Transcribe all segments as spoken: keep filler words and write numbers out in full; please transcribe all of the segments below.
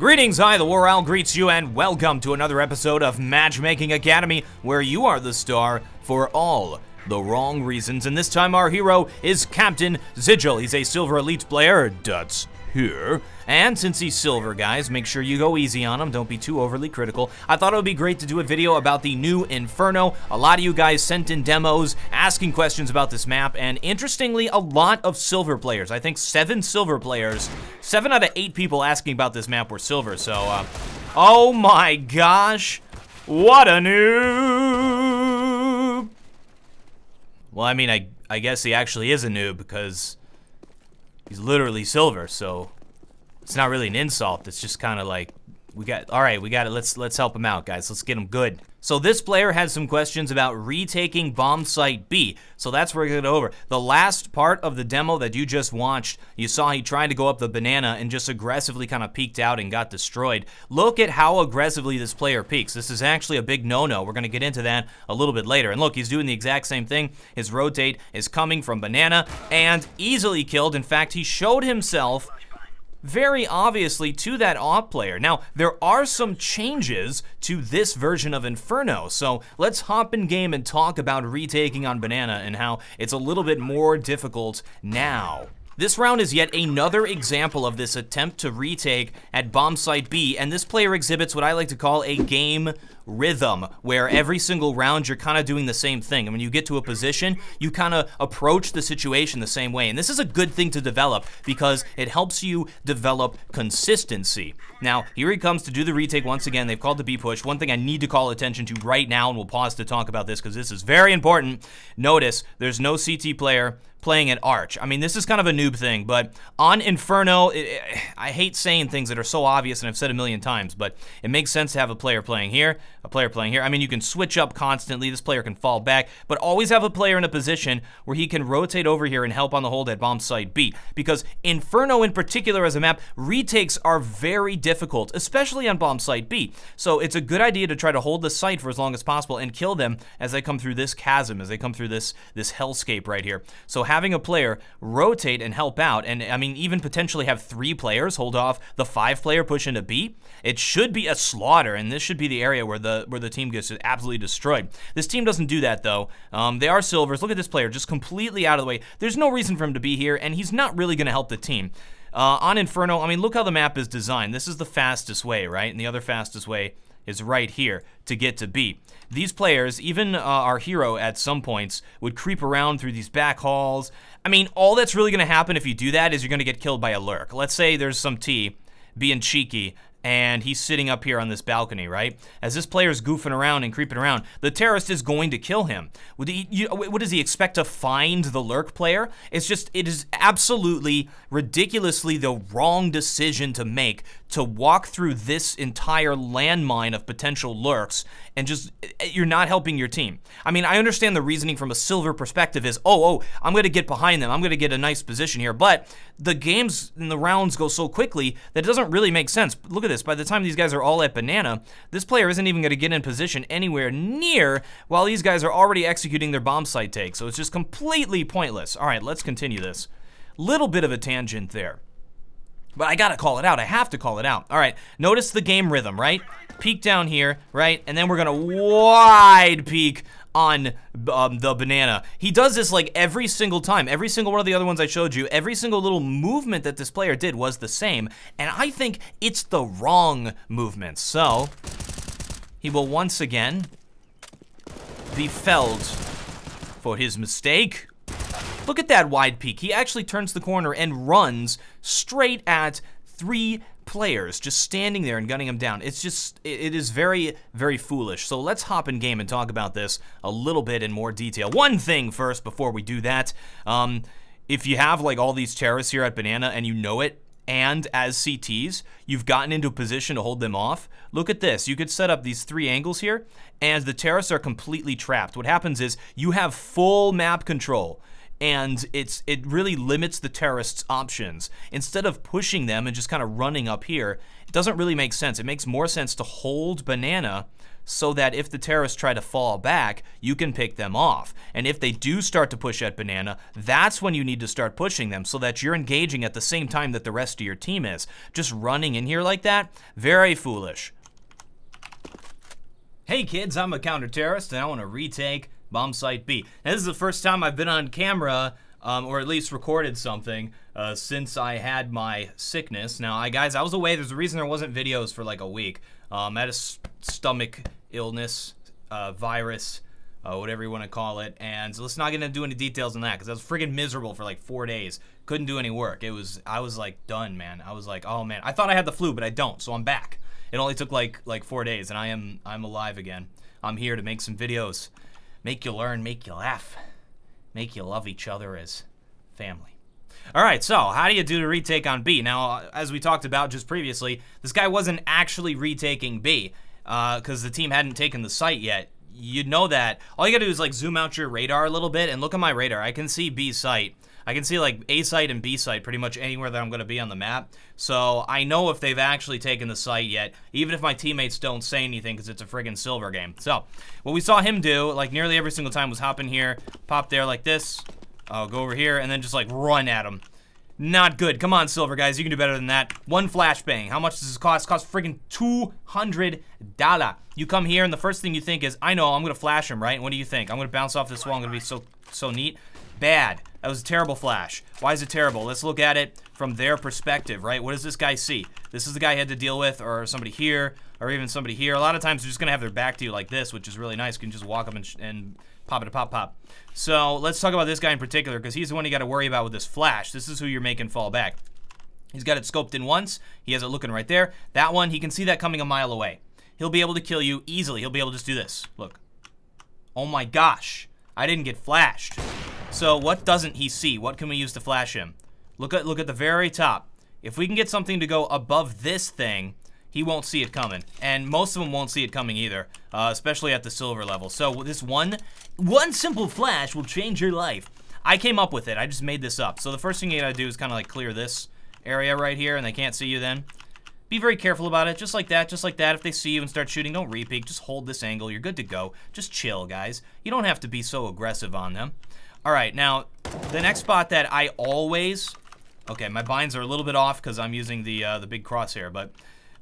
Greetings, I, the War Owl, greets you, and welcome to another episode of Matchmaking Academy, where you are the star for all the wrong reasons. And this time our hero is Captain Zigil. He's a silver elite player, that's here. And since he's silver, guys, make sure you go easy on him. Don't be too overly critical. I thought it would be great to do a video about the new Inferno. A lot of you guys sent in demos asking questions about this map, and interestingly, a lot of silver players. I think seven silver players, seven out of eight people asking about this map were silver, so, uh, oh my gosh, what a noob! Well, I mean, I, I guess he actually is a noob, because he's literally silver, so it's not really an insult. It's just kind of like, we got, all right, we got it. Let's let's help him out, guys. Let's get him good. So this player has some questions about retaking Bombsite B. So that's where we're going to go over. The last part of the demo that you just watched, you saw he tried to go up the banana and just aggressively kind of peeked out and got destroyed. Look at how aggressively this player peeks. This is actually a big no-no. We're going to get into that a little bit later. And look, he's doing the exact same thing. His rotate is coming from banana and easily killed. In fact, he showed himself very obviously to that AWP player. Now, there are some changes to this version of Inferno, so let's hop in game and talk about retaking on Banana and how it's a little bit more difficult now. This round is yet another example of this attempt to retake at Bombsite B, and this player exhibits what I like to call a game rhythm, where every single round you're kind of doing the same thing. And when you get to a position, you kind of approach the situation the same way. And this is a good thing to develop because it helps you develop consistency. Now, here he comes to do the retake once again. They've called the B push. One thing I need to call attention to right now, and we'll pause to talk about this because this is very important. Notice there's no C T player playing at Arch. I mean, this is kind of a noob thing, but on Inferno, it, it, I hate saying things that are so obvious, and I've said a million times, but it makes sense to have a player playing here, a player playing here. I mean, you can switch up constantly. This player can fall back, but always have a player in a position where he can rotate over here and help on the hold at bomb site B, because Inferno in particular as a map, retakes are very difficult, especially on bomb site B. So it's a good idea to try to hold the site for as long as possible and kill them as they come through this chasm, as they come through this, this hellscape right here. So having a player rotate and help out, and I mean even potentially have three players hold off the five player push into B, it should be a slaughter, and this should be the area where the where the team gets absolutely destroyed. This team doesn't do that though. Um, they are silvers. Look at this player, just completely out of the way. There's no reason for him to be here, and he's not really going to help the team. Uh, on Inferno, I mean, look how the map is designed. This is the fastest way, right? And the other fastest way is right here to get to B. These players, even uh, our hero at some points, would creep around through these back halls. I mean, all that's really gonna happen if you do that is you're gonna get killed by a lurk. Let's say there's some T being cheeky, and he's sitting up here on this balcony, right? As this player's goofing around and creeping around, the terrorist is going to kill him. Would he, you, what does he expect to find the lurk player? It's just, it is absolutely ridiculously the wrong decision to make to walk through this entire landmine of potential lurks and just, you're not helping your team. I mean, I understand the reasoning from a silver perspective is, oh, oh, I'm gonna get behind them, I'm gonna get a nice position here, but the games and the rounds go so quickly that it doesn't really make sense. Look at this, by the time these guys are all at Banana, this player isn't even gonna get in position anywhere near while these guys are already executing their bomb site take, so it's just completely pointless. All right, let's continue this. Little bit of a tangent there, but I gotta call it out. I have to call it out. All right, notice the game rhythm, right? Peek down here, right? And then we're gonna wide peek on um, the banana. He does this like every single time. Every single one of the other ones I showed you, every single little movement that this player did was the same, and I think it's the wrong movement. So, he will once again be felled for his mistake. Look at that wide peek. He actually turns the corner and runs straight at three players, just standing there and gunning them down. It's just, it is very, very foolish. So let's hop in game and talk about this a little bit in more detail. One thing first before we do that. Um, if you have like all these terrorists here at Banana and you know it, and as C Ts, you've gotten into a position to hold them off. Look at this. You could set up these three angles here, and the terrorists are completely trapped. What happens is you have full map control, and it's it really limits the terrorists' options. Instead of pushing them and just kind of running up here, it doesn't really make sense. It makes more sense to hold Banana so that if the terrorists try to fall back, you can pick them off. And if they do start to push at Banana, that's when you need to start pushing them so that you're engaging at the same time that the rest of your team is. Just running in here like that, very foolish. Hey kids, I'm a counter-terrorist and I want to retake Bombsite B. Now, this is the first time I've been on camera, um, or at least recorded something, uh, since I had my sickness. Now, I guys, I was away. There's a reason there wasn't videos for like a week. Um, I had a stomach illness, uh, virus, uh, whatever you want to call it. And so let's not get into doing the details on that because I was friggin' miserable for like four days. Couldn't do any work. It was, I was like done, man. I was like, oh man, I thought I had the flu, but I don't. So I'm back. It only took like like four days, and I am I'm alive again. I'm here to make some videos. Make you learn, make you laugh, make you love each other as family. All right, so how do you do the retake on B? Now, as we talked about just previously, this guy wasn't actually retaking B because uh, the team hadn't taken the site yet. You'd know that. All you gotta do is like zoom out your radar a little bit and look at my radar. I can see B site. I can see like A site and B site pretty much anywhere that I'm gonna be on the map. So I know if they've actually taken the site yet, even if my teammates don't say anything because it's a friggin' silver game. So what we saw him do like nearly every single time was hop in here, pop there like this, uh, go over here and then just like run at him. Not good. Come on, silver guys, you can do better than that. One flashbang. How much does this cost? It costs friggin' two hundred dollars. You come here and the first thing you think is, I know, I'm gonna flash him, right? And what do you think? I'm gonna bounce off this wall, I'm gonna be so, so neat. Bad. That was a terrible flash. Why is it terrible? Let's look at it from their perspective, right? What does this guy see? This is the guy he had to deal with, or somebody here, or even somebody here. A lot of times they're just going to have their back to you like this, which is really nice. You can just walk up and, sh and pop it a pop pop. So let's talk about this guy in particular, because he's the one you got to worry about with this flash. This is who you're making fall back. He's got it scoped in once. He has it looking right there. That one, he can see that coming a mile away. He'll be able to kill you easily. He'll be able to just do this. Look. Oh my gosh. I didn't get flashed. So what doesn't he see? What can we use to flash him? Look at look at the very top. If we can get something to go above this thing, he won't see it coming. And most of them won't see it coming either, uh, especially at the silver level. So this one, one simple flash will change your life. I came up with it. I just made this up. So the first thing you gotta do is kind of like clear this area right here, and they can't see you then. Be very careful about it, just like that, just like that. If they see you and start shooting, don't re-peek. Just hold this angle. You're good to go. Just chill, guys. You don't have to be so aggressive on them. All right, now, the next spot that I always... Okay, my binds are a little bit off because I'm using the uh, the big crosshair, but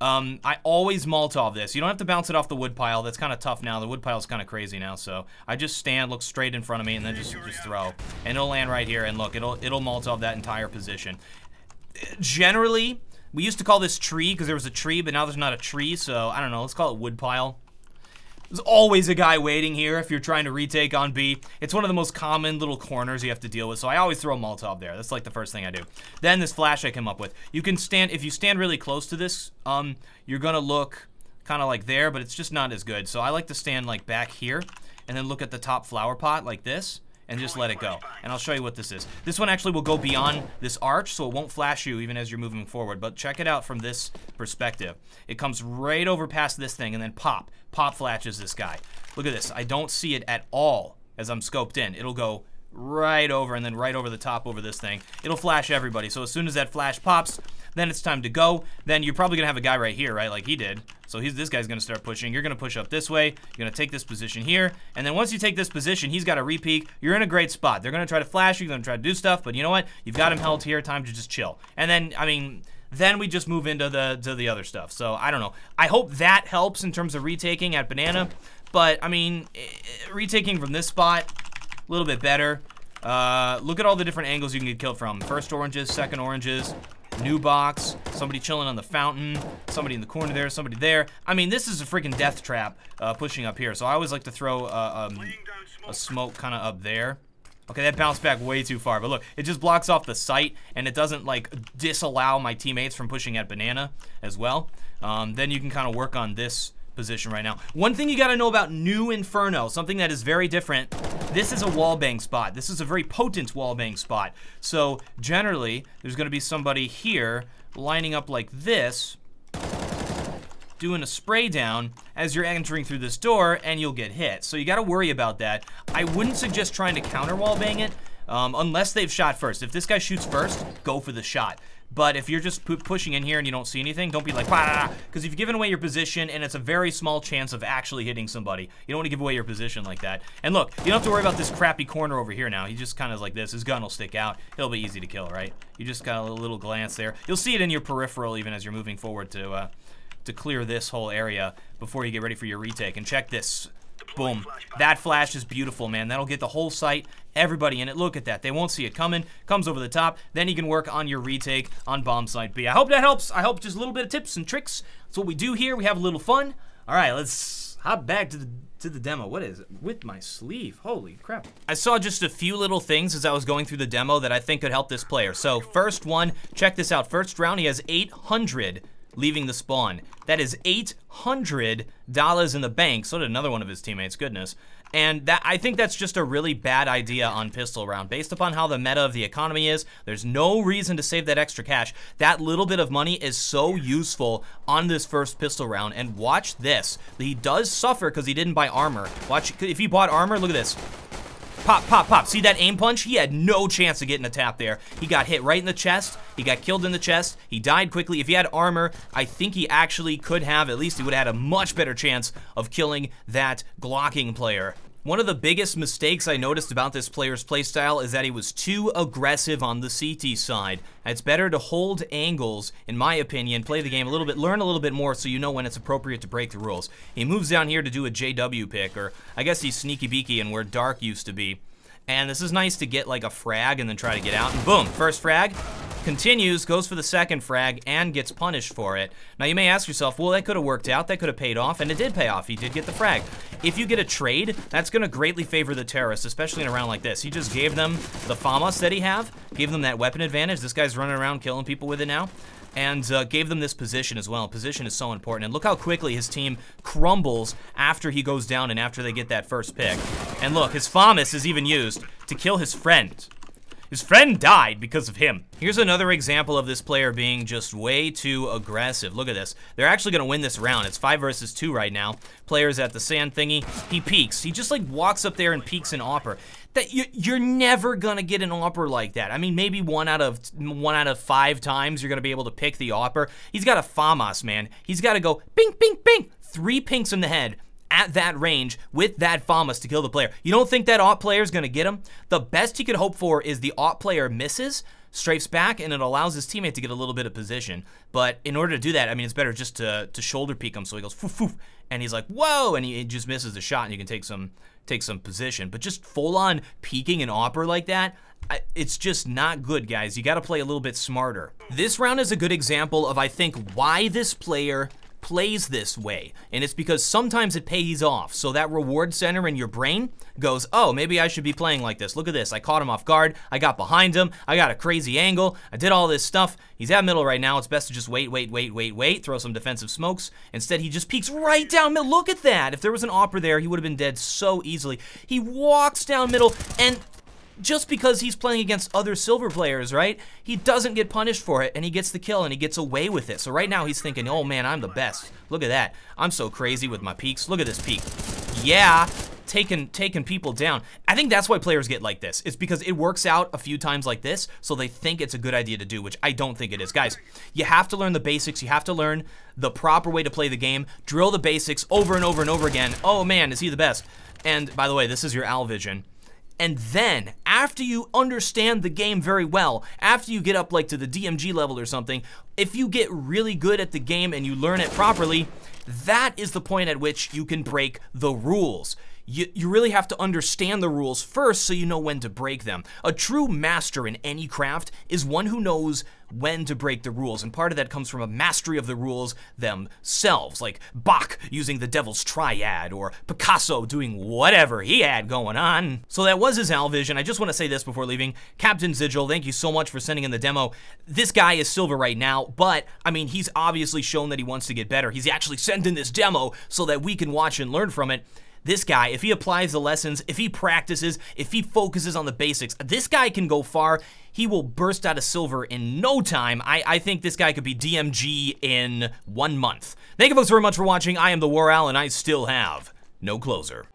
um, I always Molotov this. You don't have to bounce it off the wood pile. That's kind of tough now. The wood pile's kind of crazy now, so I just stand, look straight in front of me, and then just, just throw. And it'll land right here, and look, it'll, it'll Molotov that entire position. Generally... We used to call this tree because there was a tree, but now there's not a tree, so I don't know. Let's call it wood pile. There's always a guy waiting here if you're trying to retake on B. It's one of the most common little corners you have to deal with, so I always throw a Molotov there. That's like the first thing I do. Then this flash I came up with. You can stand, if you stand really close to this, um, you're gonna look kind of like there, but it's just not as good. So I like to stand like back here and then look at the top flower pot like this. And just let it go. And I'll show you what this is. This one actually will go beyond this arch, so it won't flash you even as you're moving forward. But check it out from this perspective. It comes right over past this thing and then pop. Pop flashes this guy. Look at this. I don't see it at all as I'm scoped in. It'll go right over and then right over the top over this thing. It'll flash everybody. So as soon as that flash pops, then it's time to go. Then you're probably gonna have a guy right here, right, like he did. So he's, this guy's gonna start pushing. You're gonna push up this way. You're gonna take this position here. And then once you take this position, he's got a re-peek. You're in a great spot. They're gonna try to flash you. You're gonna try to do stuff, but you know what? You've got him held here. Time to just chill. And then, I mean, then we just move into the to the other stuff. So I don't know. I hope that helps in terms of retaking at Banana. But, I mean, retaking from this spot, a little bit better. Uh, look at all the different angles you can get killed from. First oranges, second oranges. New box, somebody chilling on the fountain, somebody in the corner there, somebody there. I mean, this is a freaking death trap uh, pushing up here. So I always like to throw uh, um, a smoke kind of up there. Okay, that bounced back way too far. But look, it just blocks off the sight, and it doesn't, like, disallow my teammates from pushing at Banana as well. Um, then you can kind of work on this position right now. One thing you got to know about new Inferno, something that is very different. This is a wallbang spot. This is a very potent wallbang spot. So generally, there's gonna be somebody here lining up like this, doing a spray down as you're entering through this door and you'll get hit. So you gotta worry about that. I wouldn't suggest trying to counter wallbang it. um, unless they've shot first. If this guy shoots first, go for the shot. But if you're just pu pushing in here and you don't see anything, don't be like, because you've given away your position and it's a very small chance of actually hitting somebody. You don't want to give away your position like that. And look, you don't have to worry about this crappy corner over here now. He just kind of like this. His gun will stick out. He'll be easy to kill, right? You just got a little glance there. You'll see it in your peripheral even as you're moving forward to, uh, to clear this whole area before you get ready for your retake. And check this. Boom. That flash is beautiful, man. That'll get the whole site, everybody in it. Look at that. They won't see it coming. Comes over the top. Then you can work on your retake on Bombsite B. I hope that helps. I hope just a little bit of tips and tricks. That's what we do here. We have a little fun. All right, let's hop back to the to the demo. What is it? With my sleeve. Holy crap. I saw just a few little things as I was going through the demo that I think could help this player. So first one, check this out. First round, he has eight hundred leaving the spawn. That is eight hundred dollars in the bank. So did another one of his teammates, goodness. And that, I think that's just a really bad idea on pistol round. Based upon how the meta of the economy is, there's no reason to save that extra cash. That little bit of money is so useful on this first pistol round. And watch this. He does suffer because he didn't buy armor. Watch, if he bought armor, look at this. Pop, pop, pop. See that aim punch? He had no chance of getting a tap there. He got hit right in the chest. He got killed in the chest. He died quickly. If he had armor, I think he actually could have, at least he would have had a much better chance of killing that Glocking player. One of the biggest mistakes I noticed about this player's playstyle is that he was too aggressive on the C T side. It's better to hold angles, in my opinion, play the game a little bit, learn a little bit more so you know when it's appropriate to break the rules. He moves down here to do a J W pick, or I guess he's sneaky beaky and where Dark used to be. And this is nice to get like a frag and then try to get out, and boom, first frag. Continues, goes for the second frag, and gets punished for it. Now you may ask yourself, well, that could have worked out, that could have paid off, and it did pay off. He did get the frag. If you get a trade, that's gonna greatly favor the terrorists, especially in a round like this. He just gave them the FAMAS that he have, gave them that weapon advantage. This guy's running around killing people with it now. And uh, gave them this position as well. Position is so important. And look how quickly his team crumbles after he goes down and after they get that first pick. And look, his FAMAS is even used to kill his friend. His friend died because of him. Here's another example of this player being just way too aggressive. Look at this. They're actually gonna win this round. It's five versus two right now. Player's at the sand thingy. He peeks. He just like walks up there and peeks an AWPer. That you're never gonna get an AWPer like that. I mean, maybe one out of one out of five times you're gonna be able to pick the AWPer. He's got a FAMAS, man. He's gotta go bing, bing, bing. Three pinks in the head at that range with that FAMAS to kill the player. You don't think that AWP player is gonna get him? The best he could hope for is the AWP player misses, strafes back, and it allows his teammate to get a little bit of position. But in order to do that, I mean, it's better just to, to shoulder peek him, so he goes foof, foof, and he's like, whoa, and he, he just misses the shot, and you can take some take some position. But just full-on peeking an AWPer like that, I, it's just not good, guys. You gotta play a little bit smarter. This round is a good example of, I think, why this player plays this way, and it's because sometimes it pays off. So that reward center in your brain goes, oh, maybe I should be playing like this. Look at this. I caught him off guard. I got behind him. I got a crazy angle. I did all this stuff. He's at middle right now. It's best to just wait, wait, wait, wait, wait, throw some defensive smokes. Instead, he just peeks right down middle. Look at that. If there was an AWPer there, he would have been dead so easily. He walks down middle, and just because he's playing against other silver players, right, he doesn't get punished for it, and he gets the kill, and he gets away with it. So right now he's thinking, oh man, I'm the best. Look at that. I'm so crazy with my peaks. Look at this peak. Yeah, taking taking people down. I think that's why players get like this. It's because it works out a few times like this, so they think it's a good idea to do, which I don't think it is. Guys, you have to learn the basics. You have to learn the proper way to play the game. Drill the basics over and over and over again. Oh man, is he the best? And by the way, this is your OwlVision. And then, after you understand the game very well, after you get up like to the D M G level or something, if you get really good at the game and you learn it properly, that is the point at which you can break the rules. You, you really have to understand the rules first so you know when to break them. A true master in any craft is one who knows when to break the rules, and part of that comes from a mastery of the rules themselves, like Bach using the Devil's Triad, or Picasso doing whatever he had going on. So that was his OwlVision. I just want to say this before leaving. Captain Zigil, thank you so much for sending in the demo. This guy is silver right now, but, I mean, he's obviously shown that he wants to get better. He's actually sending this demo so that we can watch and learn from it. This guy, if he applies the lessons, if he practices, if he focuses on the basics, this guy can go far. He will burst out of silver in no time. I, I think this guy could be D M G in one month. Thank you folks very much for watching. I am the War Owl, and I still have no closer.